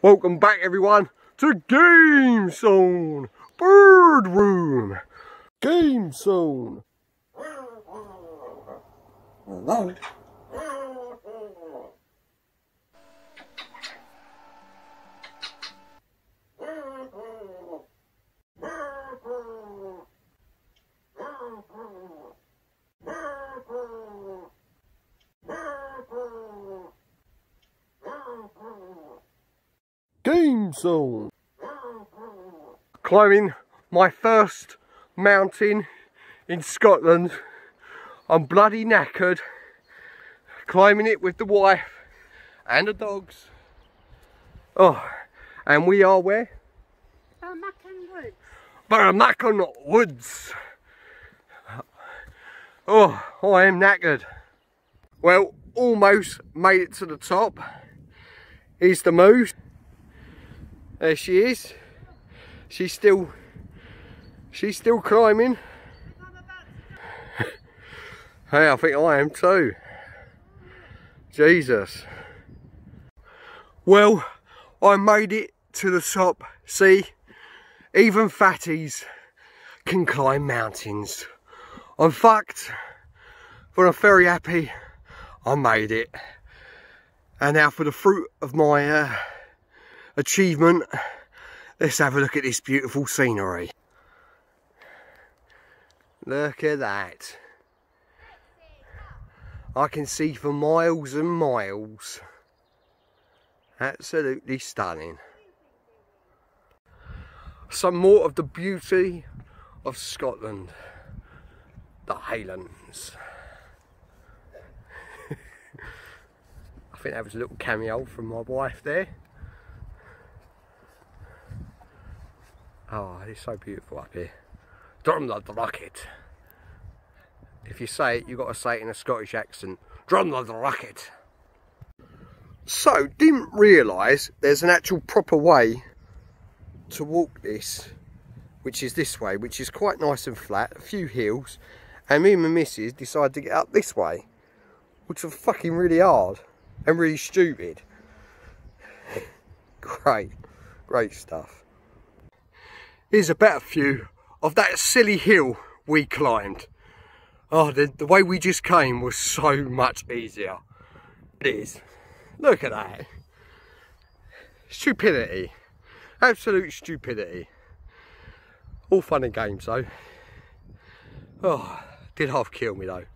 Welcome back everyone to Game Zone Bird Room. Game Zone. Hello. Game Zone. Climbing my first mountain in Scotland. I'm bloody knackered. Climbing it with the wife and the dogs. Oh, and we are where? Balmacaan Woods. Balmacaan Woods. Oh, I am knackered. Well, almost made it to the top. Here's the moose. There she is. She's still climbing. Hey, I think I am too. Jesus. Well, I made it to the top. See, even fatties can climb mountains. I'm fucked, but I'm very happy I made it. And now for the fruit of my achievement, let's have a look at this beautiful scenery. Look at that. I can see for miles and miles. Absolutely stunning. Some more of the beauty of Scotland, the Highlands. I think that was a little cameo from my wife there. Oh, it's so beautiful up here. Drumnadrochit. If you say it, you've got to say it in a Scottish accent. Drumnadrochit. So, didn't realise there's an actual proper way to walk this, which is this way, which is quite nice and flat, a few hills, and me and my missus decided to get up this way, which was fucking really hard and really stupid. Great stuff. Here's a better view of that silly hill we climbed. Oh, the way we just came was so much easier. It is. Look at that. Stupidity. Absolute stupidity. All fun and games though. Oh, did half kill me though.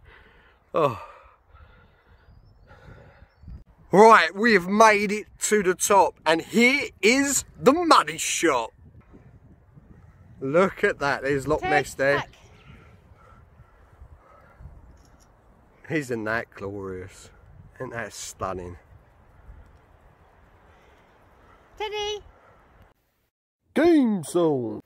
Oh. Right, we have made it to the top and here is the muddy shot. Look at that, there's Loch Ness there. Isn't that glorious? Isn't that stunning? Teddy! Game Zone!